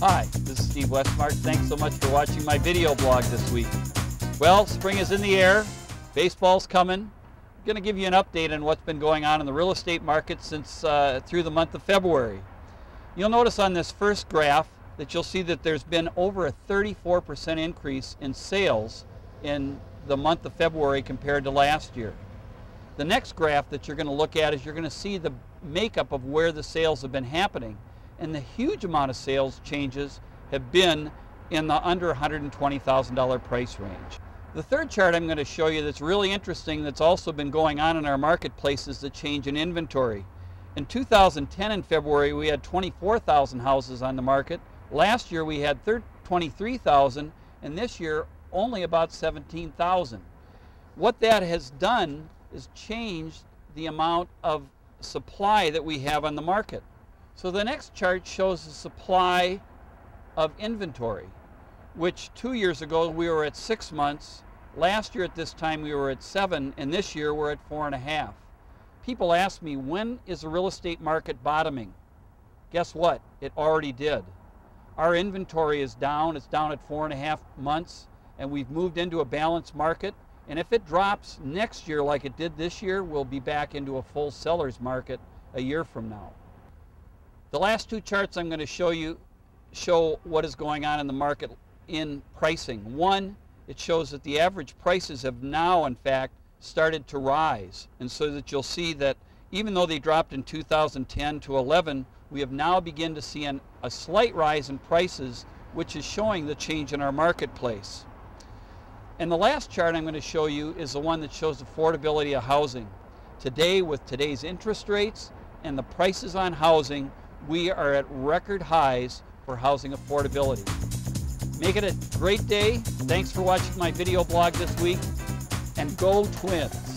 Hi, this is Steve Westmark. Thanks so much for watching my video blog this week. Well, spring is in the air. Baseball's coming. I'm going to give you an update on what's been going on in the real estate market since through the month of February. You'll notice on this first graph that you'll see that there's been over a 34% increase in sales in the month of February compared to last year. The next graph that you're going to look at is you're going to see the makeup of where the sales have been happening. And the huge amount of sales changes have been in the under $120,000 price range. The third chart I'm going to show you that's really interesting that's also been going on in our marketplace is the change in inventory. In 2010 in February we had 24,000 houses on the market. Last year we had 23,000 and this year only about 17,000. What that has done is changed the amount of supply that we have on the market. So the next chart shows the supply of inventory, which 2 years ago we were at 6 months. Last year at this time we were at 7, and this year we're at 4.5. People ask me, when is the real estate market bottoming? Guess what? It already did. Our inventory is down. It's down at 4.5 months, and we've moved into a balanced market. And if it drops next year like it did this year, we'll be back into a full seller's market a year from now. The last two charts I'm going to show you show what is going on in the market in pricing. One, it shows that the average prices have now, in fact, started to rise. And so that you'll see that even though they dropped in 2010 to 11, we have now begun to see a slight rise in prices, which is showing the change in our marketplace. And the last chart I'm going to show you is the one that shows affordability of housing. Today, with today's interest rates and the prices on housing, we are at record highs for housing affordability. Make it a great day. Thanks for watching my video blog this week, and go TWINS.